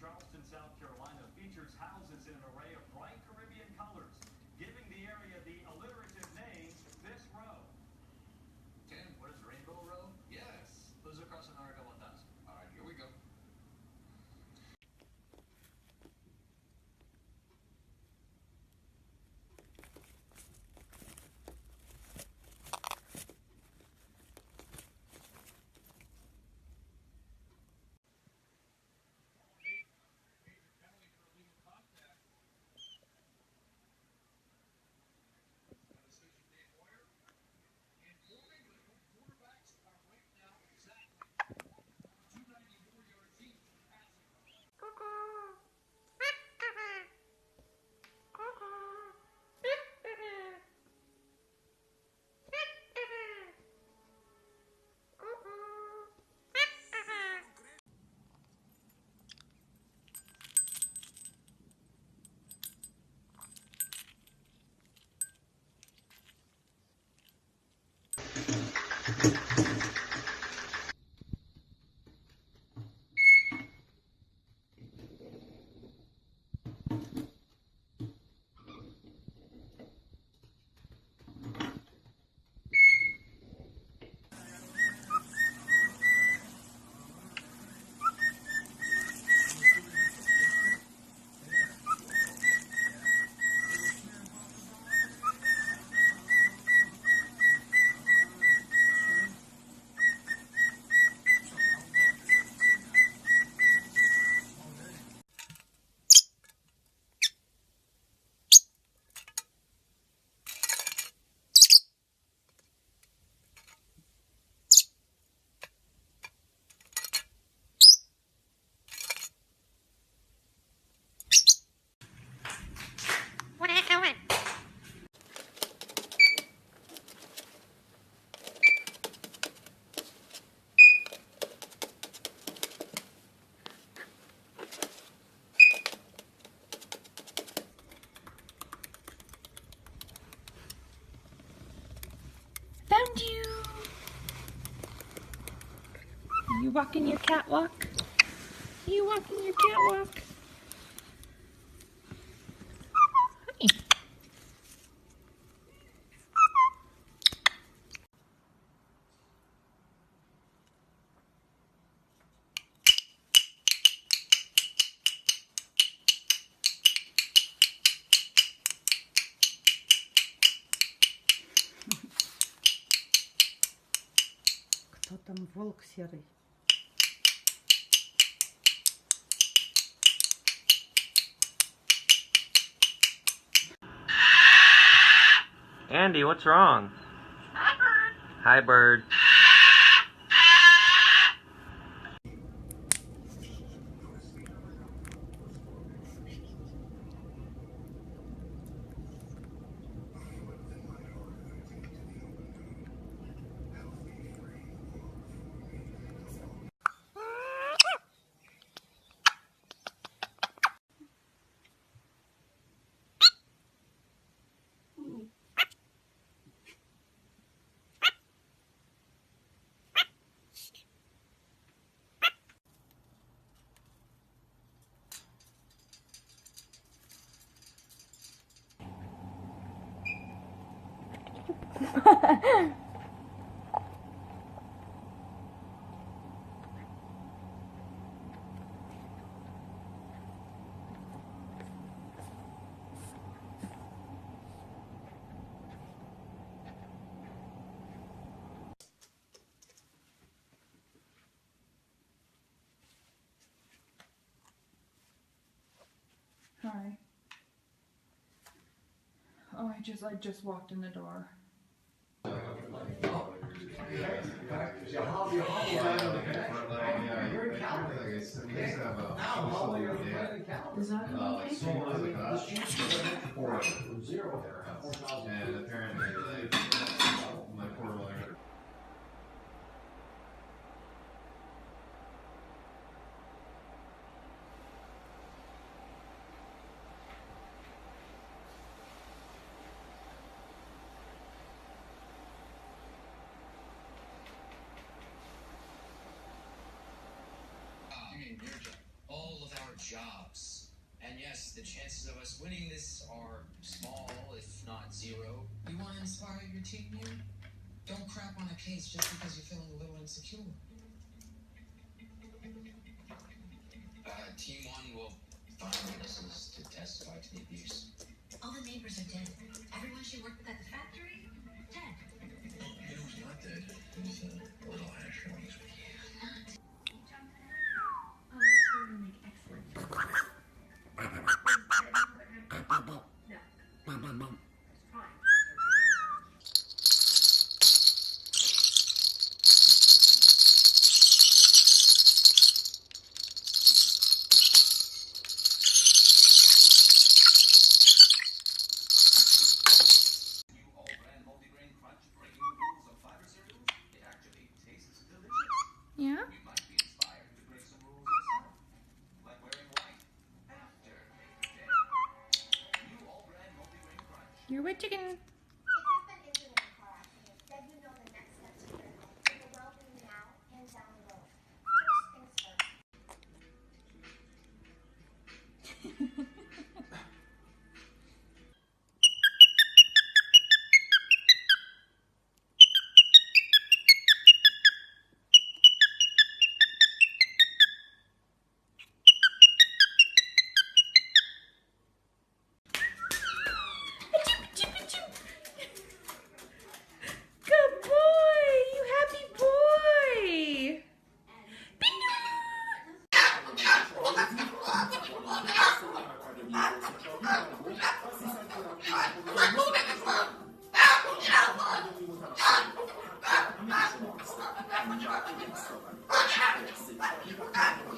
Charleston, South Carolina features houses in an array of bright Caribbean colors, giving the area the alliterative name This Row. Tim, what is Rainbow Row? Yes. Those across America want us. All right, here we go. You walking your catwalk? You walking your catwalk? Кто там волк серый? Andy, what's wrong? Hi, bird. Hi, bird. Hi. Oh, I just walked in the door. And apparently my poor mother. All of our jobs. And yes, the chances of us winning this are small, if not zero. You want to inspire your team here? Don't crap on a case just because you're feeling a little insecure. Team 1 will find witnesses to testify to the abuse. All the neighbors are dead. Everyone she worked with at the factory? Dead. It was not dead. It was a little hash marks with you. Not you're with chicken.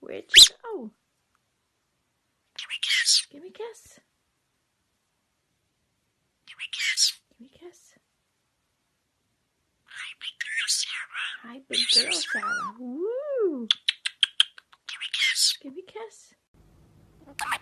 Where'd you go? Give me a kiss. Give me a kiss. Give me a kiss. my big girl, Sarah. Woo! Give me a kiss. Come on.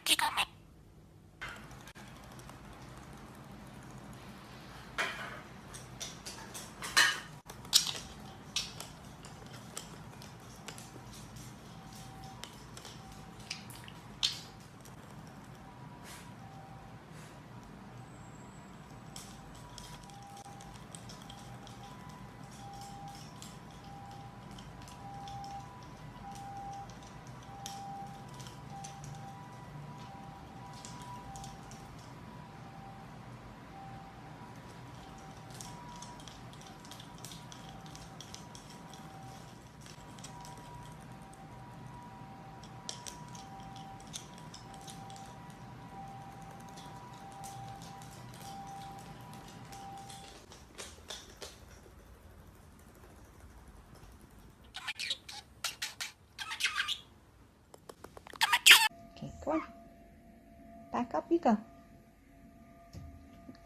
Back up you go.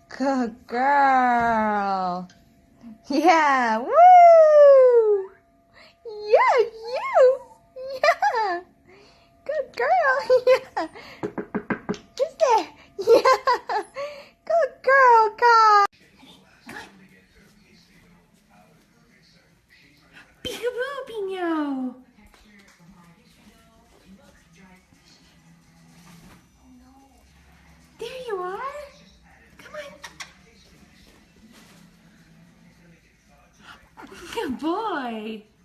Good girl. Yeah. Woo! Yeah, you. Yeah. Good girl. Yeah. Just there. Yeah. Good girl, God. Peekaboo, Pino. Good boy.